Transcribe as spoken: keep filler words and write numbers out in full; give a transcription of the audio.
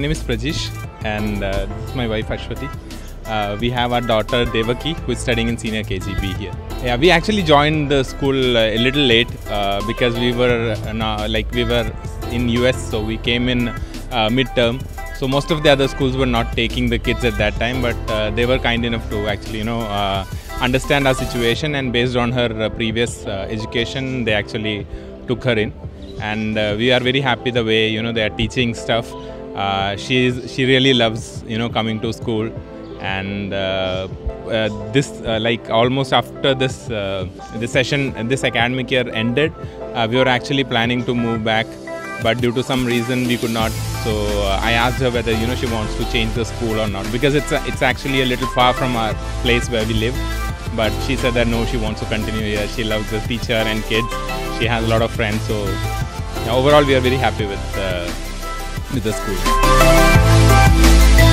My name is Prajish and uh, this is my wife Ashwati. Uh, we have our daughter Devaki, who is studying in senior K G B here. Yeah, we actually joined the school uh, a little late uh, because we were uh, like we were in U S, so we came in uh, midterm. So most of the other schools were not taking the kids at that time, but uh, they were kind enough to actually, you know, uh, understand our situation, and based on her uh, previous uh, education, they actually took her in, and uh, we are very happy the way, you know, they are teaching stuff. Uh, she is she really loves, you know, coming to school. And uh, uh, this uh, like almost after this uh, this session this academic year ended, uh, we were actually planning to move back, but due to some reason we could not. So uh, I asked her whether, you know, she wants to change the school or not, because it's a, it's actually a little far from our place where we live. But she said that no, she wants to continue here. She loves the teacher and kids. She has a lot of friends. So yeah, overall, we are very happy with uh, with the school.